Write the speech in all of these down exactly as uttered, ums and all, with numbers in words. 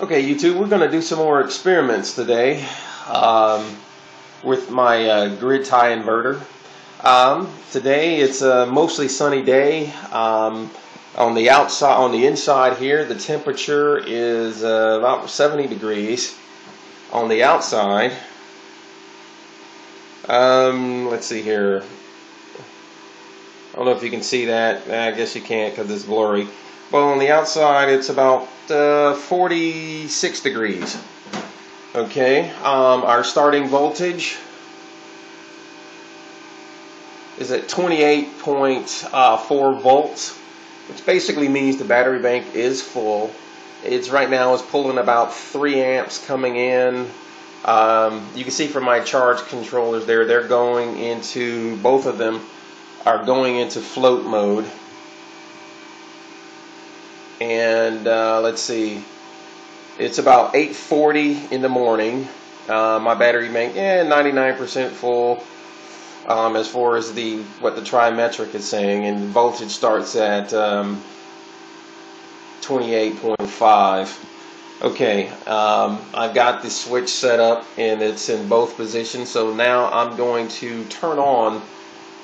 Okay, YouTube, we're going to do some more experiments today um, with my uh, grid tie inverter. Um, today it's a mostly sunny day. Um, on the outside, on the inside here, the temperature is uh, about seventy degrees. On the outside, um, let's see here. I don't know if you can see that. I guess you can't because it's blurry. Well, on the outside, it's about uh, forty-six degrees. Okay, um, our starting voltage is at twenty-eight point four volts, which basically means the battery bank is full. It's right now is pulling about three amps coming in. Um, you can see from my charge controllers there, they're going into, both of them are going into float mode. And uh, let's see, it's about eight forty in the morning. Uh, my battery bank, yeah, ninety-nine percent full, um, as far as the what the TriMetric is saying, and the voltage starts at um, twenty-eight point five. Okay, um, I've got the switch set up, and it's in both positions. So now I'm going to turn on.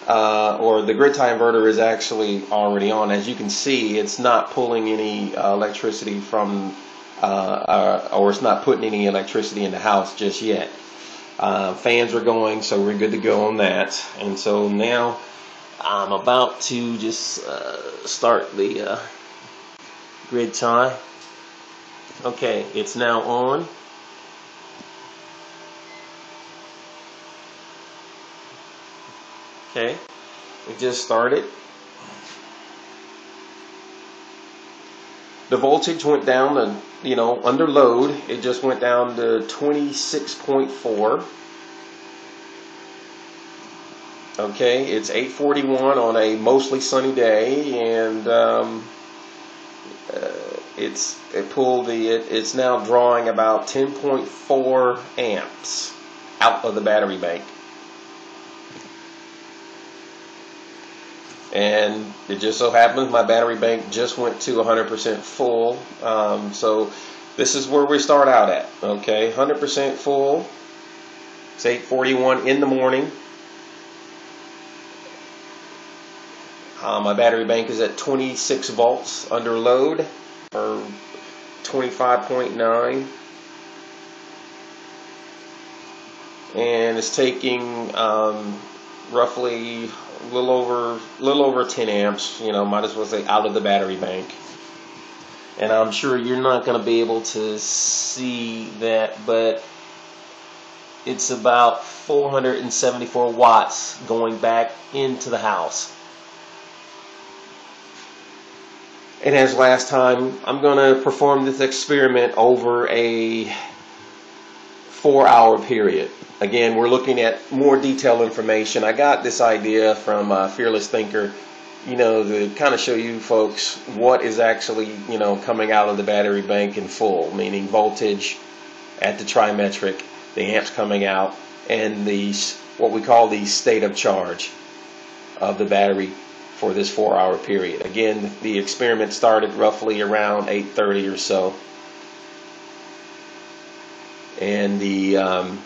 Uh, or the grid tie inverter is actually already on. As you can see, it's not pulling any uh, electricity from, uh, uh, or it's not putting any electricity in the house just yet. Uh, fans are going, so we're good to go on that. And so now I'm about to just uh, start the uh, grid tie. Okay, it's now on. Okay, we just started. The voltage went down, and you know, under load, it just went down to twenty-six point four. Okay, it's eight forty-one on a mostly sunny day, and um, uh, it's it pulled the. It, it's now drawing about ten point four amps out of the battery bank. And it just so happens my battery bank just went to one hundred percent full. Um, so this is where we start out at. Okay, one hundred percent full. It's eight forty-one in the morning. Uh, my battery bank is at twenty-six volts under load, or twenty-five point nine. And it's taking um, roughly a little over, little over ten amps, you know, might as well say, out of the battery bank. And I'm sure you're not going to be able to see that, but it's about four hundred seventy-four watts going back into the house. And as last time, I'm going to perform this experiment over a four hour period. Again, we're looking at more detailed information. I got this idea from uh, Fearless Thinker, you know, to kind of show you folks what is actually, you know, coming out of the battery bank in full, meaning voltage at the TriMetric, the amps coming out, and the, what we call the state of charge of the battery for this four hour period. Again, the experiment started roughly around eight thirty or so. And the um,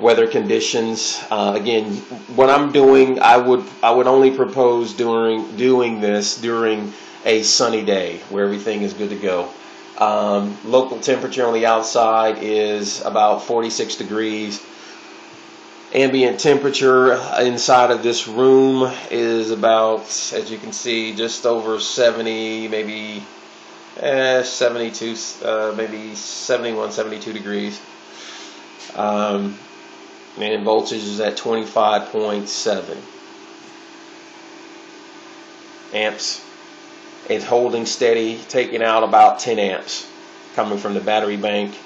weather conditions. Uh, again, what I'm doing, I would I would only propose during doing this during a sunny day where everything is good to go. Um, local temperature on the outside is about forty-six degrees. Ambient temperature inside of this room is about, as you can see, just over seventy, maybe eh, seventy-two, uh, maybe seventy-one, seventy-two degrees. Um, and voltage is at twenty-five point seven amps. It's holding steady, taking out about ten amps coming from the battery bank,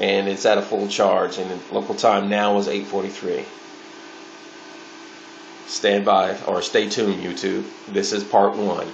and it's at a full charge. And the local time now is eight forty-three. Stand by, or stay tuned, YouTube. This is part one.